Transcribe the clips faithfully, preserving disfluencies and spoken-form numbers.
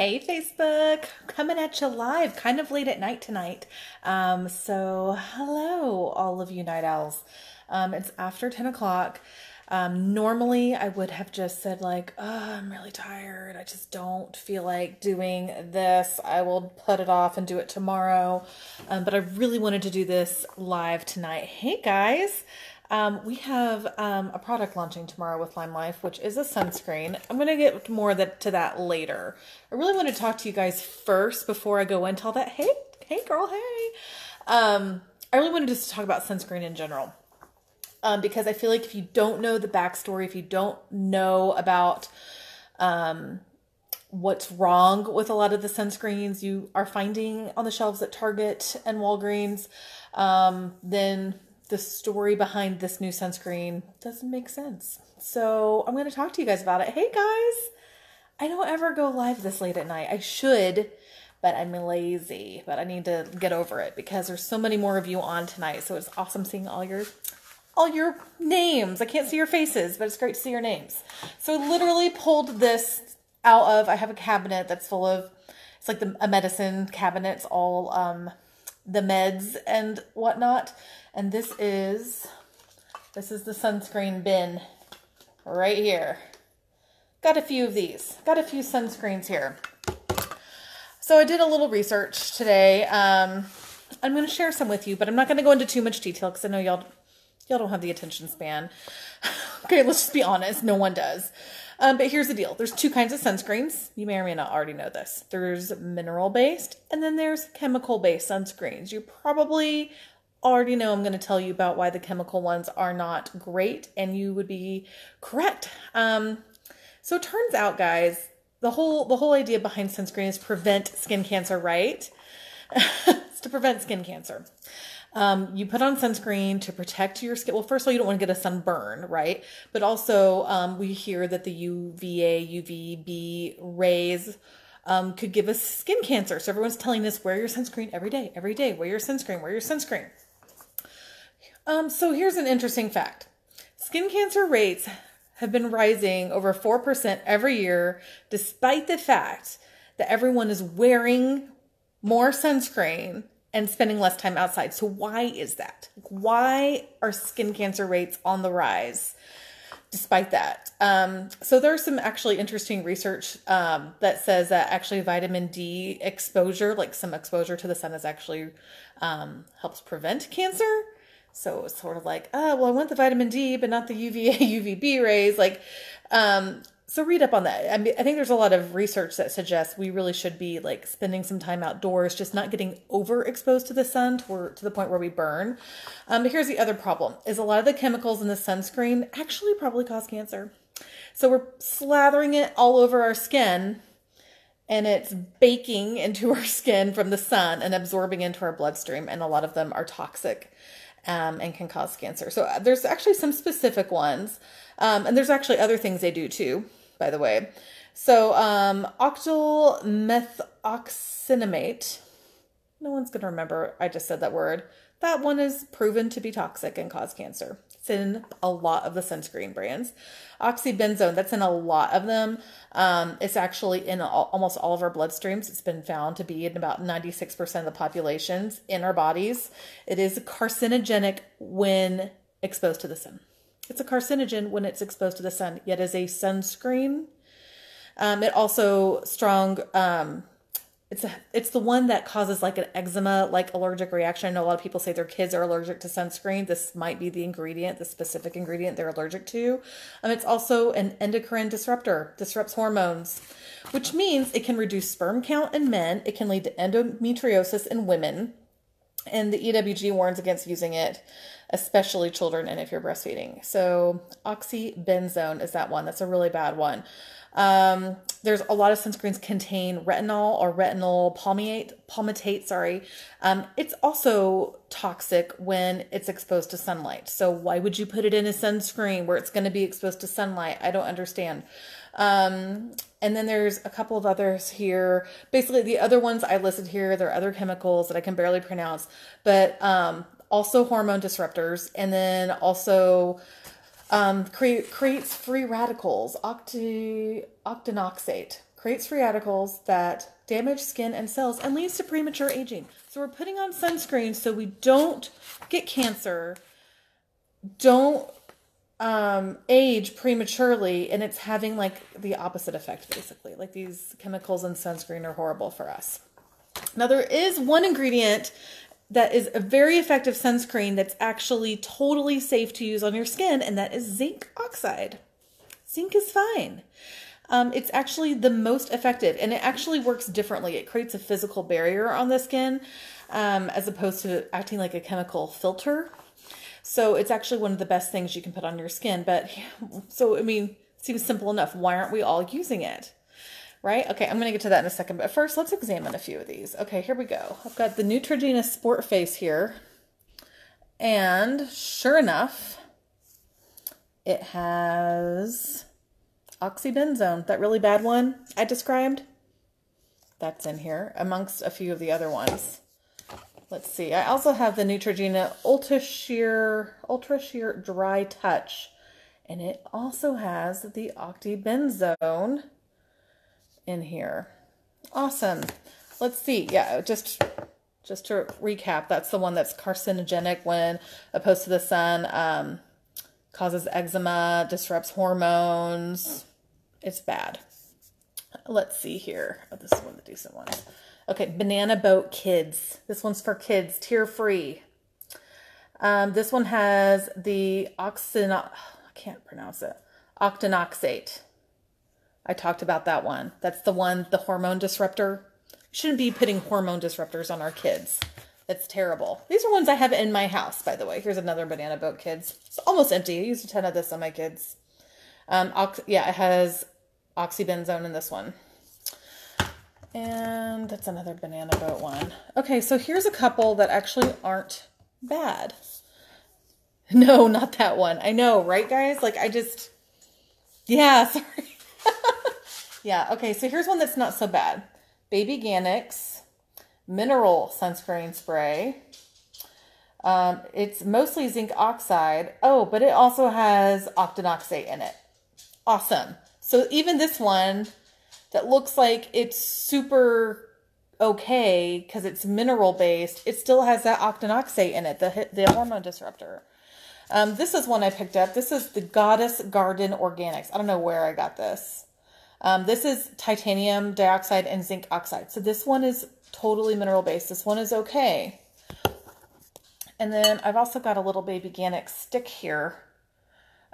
Hey Facebook, coming at you live, kind of late at night tonight. Um, so hello all of you night owls. Um, it's after ten o'clock. Um, normally I would have just said like, oh, I'm really tired. I just don't feel like doing this. I will put it off and do it tomorrow. Um, but I really wanted to do this live tonight. Hey guys. Um, we have um, a product launching tomorrow with LimeLife, which is a sunscreen. I'm going to get more that, to that later. I really want to talk to you guys first before I go into all that. Hey, hey girl, hey. Um, I really wanted just to talk about sunscreen in general um, because I feel like if you don't know the backstory, if you don't know about um, what's wrong with a lot of the sunscreens you are finding on the shelves at Target and Walgreens, um, then the story behind this new sunscreen doesn't make sense. So I'm going to talk to you guys about it. Hey guys, I don't ever go live this late at night. I should, but I'm lazy, but I need to get over it because there's so many more of you on tonight. So it's awesome seeing all your, all your names. I can't see your faces, but it's great to see your names. So I literally pulled this out of, I have a cabinet that's full of, it's like the, a medicine cabinet. It's all, um, the meds and whatnot. And this is, this is the sunscreen bin right here. Got a few of these, got a few sunscreens here. So I did a little research today. Um, I'm going to share some with you, but I'm not going to go into too much detail because I know y'all, y'all don't have the attention span. Okay. Let's just be honest. No one does. Um, but here's the deal. There's two kinds of sunscreens. You may or may not already know this. There's mineral-based and then there's chemical-based sunscreens. You probably already know I'm going to tell you about why the chemical ones are not great and you would be correct. Um, so it turns out, guys, the whole, the whole idea behind sunscreen is prevent skin cancer, right? It's to prevent skin cancer. Um, you put on sunscreen to protect your skin. Well, first of all, you don't want to get a sunburn, right? But also, um, we hear that the U V A, U V B rays, um, could give us skin cancer. So everyone's telling us, wear your sunscreen every day, every day, wear your sunscreen, wear your sunscreen. Um, so here's an interesting fact. Skin cancer rates have been rising over four percent every year, despite the fact that everyone is wearing more sunscreen and spending less time outside. So why is that? Why are skin cancer rates on the rise despite that? Um, so there's some actually interesting research um, that says that actually vitamin D exposure, like some exposure to the sun is actually um, helps prevent cancer. So it's sort of like, oh, well, I want the vitamin D, but not the U V A, U V B rays. Like, um, so read up on that. I mean, I think there's a lot of research that suggests we really should be like spending some time outdoors, just not getting overexposed to the sun to, to the point where we burn. Um, but here's the other problem is a lot of the chemicals in the sunscreen actually probably cause cancer. So we're slathering it all over our skin and it's baking into our skin from the sun and absorbing into our bloodstream. And a lot of them are toxic um, and can cause cancer. So there's actually some specific ones. Um, and there's actually other things they do too, by the way. So, um, octyl methoxycinnamate, no one's going to remember. I just said that word. That one is proven to be toxic and cause cancer. It's in a lot of the sunscreen brands. Oxybenzone, that's in a lot of them. Um, it's actually in all, almost all of our bloodstreams. It's been found to be in about ninety-six percent of the populations in our bodies. It is carcinogenic when exposed to the sun. It's a carcinogen when it's exposed to the sun, yet as a sunscreen. Um, it also strong, um, it's, a, it's the one that causes like an eczema, like allergic reaction. I know a lot of people say their kids are allergic to sunscreen. This might be the ingredient, the specific ingredient they're allergic to. Um, it's also an endocrine disruptor, disrupts hormones, which means it can reduce sperm count in men. It can lead to endometriosis in women. And the E W G warns against using it, especially children and if you're breastfeeding. So oxybenzone is that one. That's a really bad one. Um, there's a lot of sunscreens contain retinol or retinol palmitate, palmitate, sorry. Um, it's also toxic when it's exposed to sunlight. So why would you put it in a sunscreen where it's going to be exposed to sunlight? I don't understand. Um, and then there's a couple of others here. Basically the other ones I listed here, there are other chemicals that I can barely pronounce, but, um, also hormone disruptors. And then also Um, create, creates free radicals, octy, octinoxate, creates free radicals that damage skin and cells and leads to premature aging. So we're putting on sunscreen so we don't get cancer, don't um, age prematurely, and it's having like the opposite effect basically. Like these chemicals in sunscreen are horrible for us. Now there is one ingredient that is a very effective sunscreen that's actually totally safe to use on your skin, and that is zinc oxide. Zinc is fine. Um, it's actually the most effective, and it actually works differently. It creates a physical barrier on the skin um, as opposed to acting like a chemical filter. So it's actually one of the best things you can put on your skin. But so, I mean, it seems simple enough. Why aren't we all using it? Right? Okay, I'm going to get to that in a second, but first let's examine a few of these. Okay, here we go. I've got the Neutrogena Sport Face here, and sure enough, it has oxybenzone, that really bad one I described. That's in here, amongst a few of the other ones. Let's see. I also have the Neutrogena Ultra Sheer, Ultra Sheer Dry Touch, and it also has the octybenzone in here. Awesome. Let's see. Yeah, just just to recap, that's the one that's carcinogenic when opposed to the sun, um, causes eczema, disrupts hormones. It's bad. Let's see here. Oh, this is one of the decent ones. Okay, Banana Boat Kids. This one's for kids, tear free. Um, this one has the oxin. I can't pronounce it. Octinoxate. I talked about that one. That's the one, the hormone disruptor. Shouldn't be putting hormone disruptors on our kids. That's terrible. These are ones I have in my house, by the way. Here's another Banana Boat Kids. It's almost empty. I used a ton of this on my kids. Um, ox yeah, it has oxybenzone in this one. And that's another Banana Boat one. Okay, so here's a couple that actually aren't bad. No, not that one. I know, right, guys? Like, I just... Yeah, sorry. Yeah, okay, so here's one that's not so bad. Babyganics mineral sunscreen spray. Um, it's mostly zinc oxide. Oh, but it also has octinoxate in it. Awesome. So even this one that looks like it's super okay because it's mineral-based, it still has that octinoxate in it, the, the hormone disruptor. Um, this is one I picked up. This is the Goddess Garden Organics. I don't know where I got this. Um, this is titanium dioxide and zinc oxide. So this one is totally mineral-based. This one is okay. And then I've also got a little Babyganic stick here.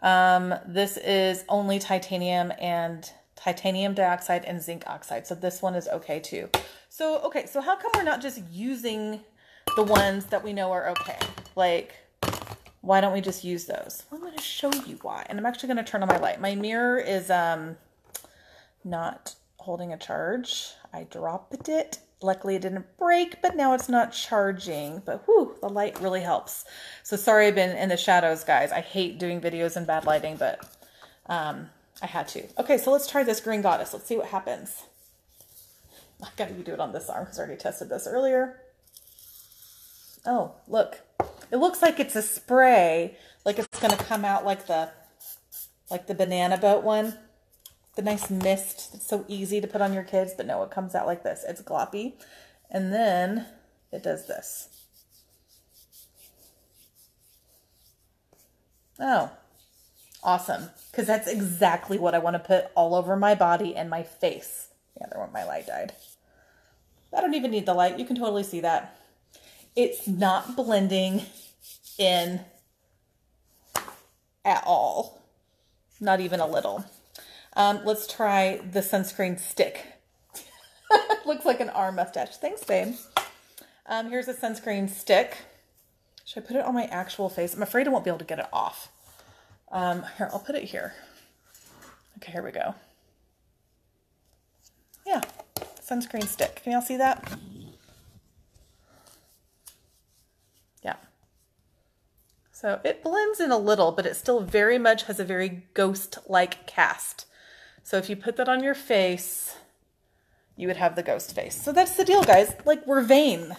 Um, this is only titanium and titanium dioxide and zinc oxide. So this one is okay too. So, okay, so how come we're not just using the ones that we know are okay? Like... Why don't we just use those? Well, I'm going to show you why. And I'm actually going to turn on my light. My mirror is um, not holding a charge. I dropped it. Luckily, it didn't break, but now it's not charging. But whew, the light really helps. So sorry I've been in the shadows, guys. I hate doing videos in bad lighting, but um, I had to. Okay, so let's try this Green Goddess. Let's see what happens. I got to do it on this arm because I already tested this earlier. Oh, look. It looks like it's a spray, like it's going to come out like the, like the Banana Boat one, the nice mist. It's so easy to put on your kids, but no, it comes out like this. It's gloppy. And then it does this. Oh, awesome. Because that's exactly what I want to put all over my body and my face. Yeah, there went my light died. I don't even need the light. You can totally see that. It's not blending in at all. Not even a little. Um, let's try the sunscreen stick. Looks like an arm mustache. Thanks, babe. Um, here's a sunscreen stick. Should I put it on my actual face? I'm afraid I won't be able to get it off. Um, here, I'll put it here. Okay, here we go. Yeah, sunscreen stick. Can y'all see that? So it blends in a little, but it still very much has a very ghost-like cast. So if you put that on your face, you would have the ghost face. So that's the deal, guys. Like, we're vain,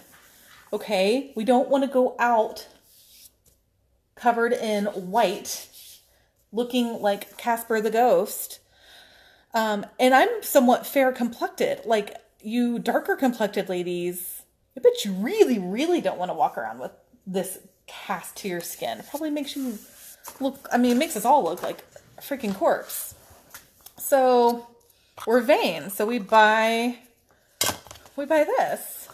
okay? We don't want to go out covered in white looking like Casper the Ghost. Um, and I'm somewhat fair complected. Like, you darker complected ladies, I bet you really, really don't want to walk around with this cast to your skin. It probably makes you look, I mean, it makes us all look like a freaking corpse. So we're vain. So we buy, we buy this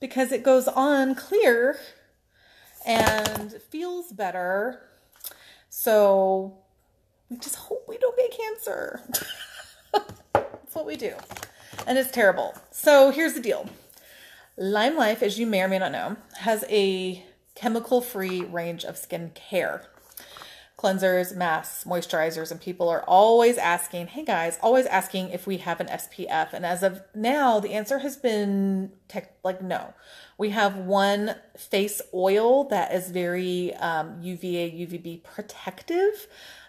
because it goes on clear and feels better. So we just hope we don't get cancer. That's what we do. And it's terrible. So here's the deal. LimeLife, as you may or may not know, has a chemical-free range of skincare. Cleansers, masks, moisturizers, and people are always asking, hey guys, always asking if we have an S P F. And as of now, the answer has been tech, like no. We have one face oil that is very um, U V A, U V B protective.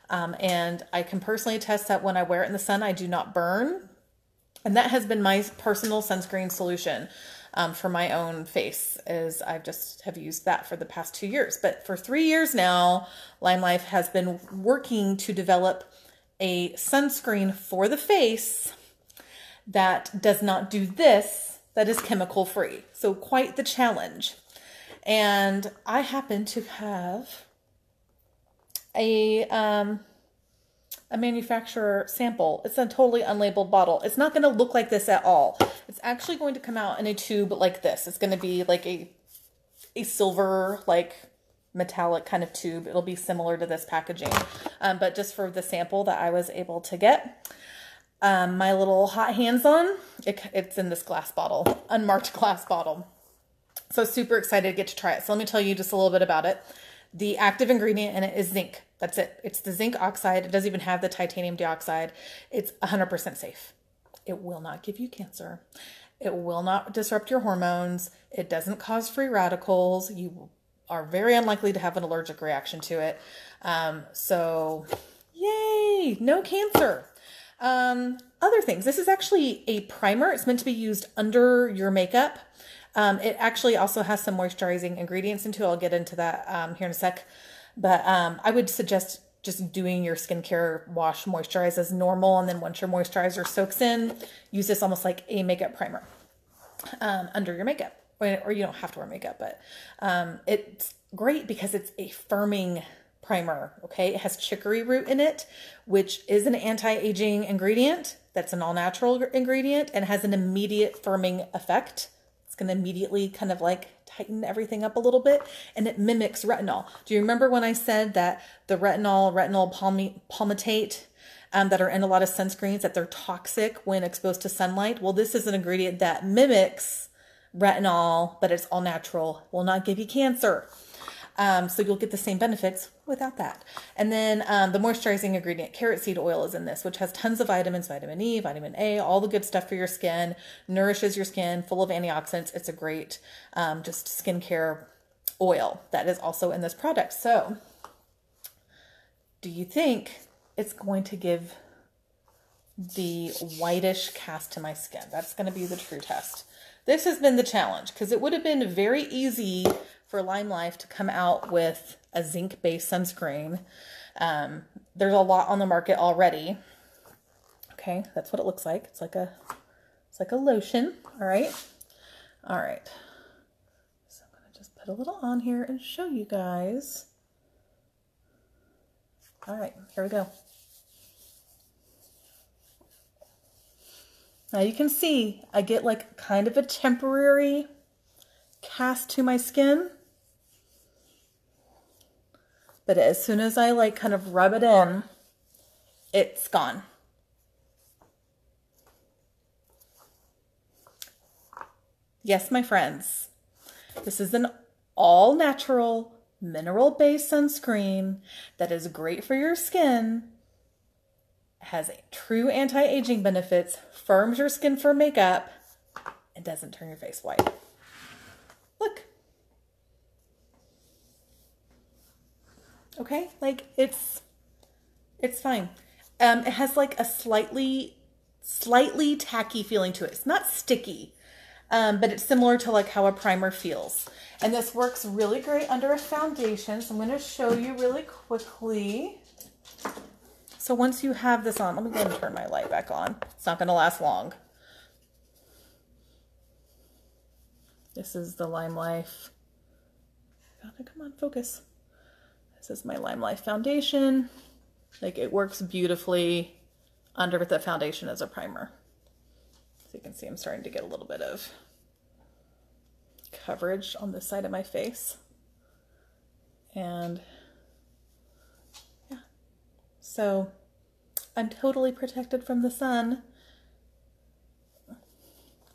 Um, and I can personally attest that when I wear it in the sun, I do not burn. And that has been my personal sunscreen solution um, for my own face, is I've just have used that for the past two years. But for three years now, LimeLife has been working to develop a sunscreen for the face that does not do this, that is chemical free. So quite the challenge. And I happen to have a... Um, a manufacturer sample. It's a totally unlabeled bottle. It's not going to look like this at all. It's actually going to come out in a tube like this. It's going to be like a, a silver, like metallic kind of tube. It'll be similar to this packaging. Um, but just for the sample that I was able to get, um, my little hot hands on, it, it's in this glass bottle, unmarked glass bottle. So super excited to get to try it. So let me tell you just a little bit about it. The active ingredient in it is zinc. That's it. It's the zinc oxide. It doesn't even have the titanium dioxide. It's one hundred percent safe. It will not give you cancer. It will not disrupt your hormones. It doesn't cause free radicals. You are very unlikely to have an allergic reaction to it. Um, so yay, no cancer. Um, other things. This is actually a primer. It's meant to be used under your makeup. Um, it actually also has some moisturizing ingredients into it. I'll get into that um, here in a sec. But um, I would suggest just doing your skincare wash, moisturize as normal. And then once your moisturizer soaks in, use this almost like a makeup primer um, under your makeup. Or, or you don't have to wear makeup, but um, it's great because it's a firming primer, okay? It has chicory root in it, which is an anti-aging ingredient. That's an all-natural ingredient and has an immediate firming effect. It's going to immediately kind of like tighten everything up a little bit, and it mimics retinol. Do you remember when I said that the retinol, retinol palmitate um, that are in a lot of sunscreens, that they're toxic when exposed to sunlight? Well, this is an ingredient that mimics retinol, but it's all natural, will not give you cancer. Um, so you'll get the same benefits without that. And then um, the moisturizing ingredient, carrot seed oil, is in this, which has tons of vitamins, vitamin E, vitamin A, all the good stuff for your skin, nourishes your skin, full of antioxidants. It's a great um, just skincare oil that is also in this product. So do you think it's going to give the whitish cast to my skin? That's going to be the true test. This has been the challenge, because it would have been very easy for LimeLife to come out with a zinc-based sunscreen. Um, there's a lot on the market already. Okay, that's what it looks like. It's like a, it's like a lotion. All right, all right. So I'm gonna just put a little on here and show you guys. All right, here we go. Now you can see I get like kind of a temporary cast to my skin. But as soon as I like kind of rub it in, it's gone. Yes, my friends, this is an all-natural mineral-based sunscreen that is great for your skin, has true anti-aging benefits, firms your skin for makeup, and doesn't turn your face white. Look. Okay, like it's, it's fine. Um, it has like a slightly, slightly tacky feeling to it. It's not sticky, um, but it's similar to like how a primer feels. And this works really great under a foundation. So I'm going to show you really quickly. So once you have this on, let me go ahead and turn my light back on. It's not going to last long. This is the LimeLife. Come on, focus. This is my LimeLife foundation. Like, it works beautifully under with the foundation as a primer. So you can see I'm starting to get a little bit of coverage on this side of my face. And yeah, so I'm totally protected from the sun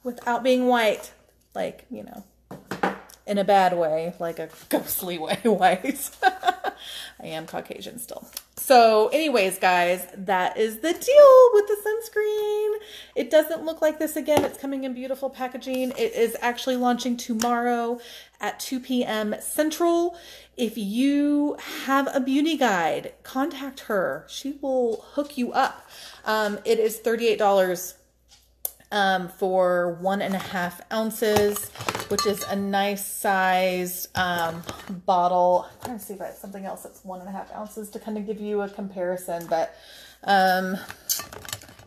without being white, like, you know, in a bad way, like a ghostly way white. I am Caucasian still. So anyways, guys, that is the deal with the sunscreen. It doesn't look like this again. It's coming in beautiful packaging. It is actually launching tomorrow at two P M Central. If you have a beauty guide, contact her. She will hook you up. Um, it is thirty-eight dollars um, for one and a half ounces, which is a nice sized um, bottle. I'm trying to see if I have something else that's one and a half ounces to kind of give you a comparison, but um,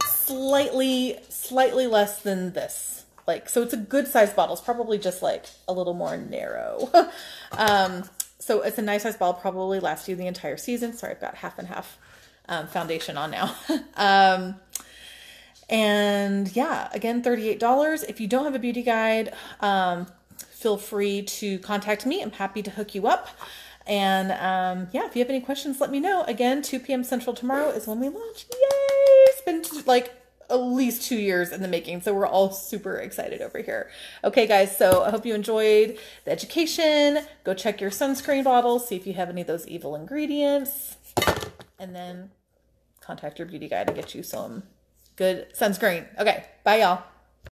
slightly, slightly less than this. Like, so it's a good sized bottle. It's probably just like a little more narrow. um, so it's a nice sized bottle, probably lasts you the entire season. Sorry, I've got half and half um, foundation on now. um, And yeah, again, thirty-eight dollars. If you don't have a beauty guide, um, feel free to contact me. I'm happy to hook you up. And um, yeah, if you have any questions, let me know. Again, two P M Central tomorrow is when we launch. Yay! It's been like at least two years in the making. So we're all super excited over here. Okay, guys. So I hope you enjoyed the education. Go check your sunscreen bottle. See if you have any of those evil ingredients. And then contact your beauty guide to get you some good sunscreen. Okay, bye y'all.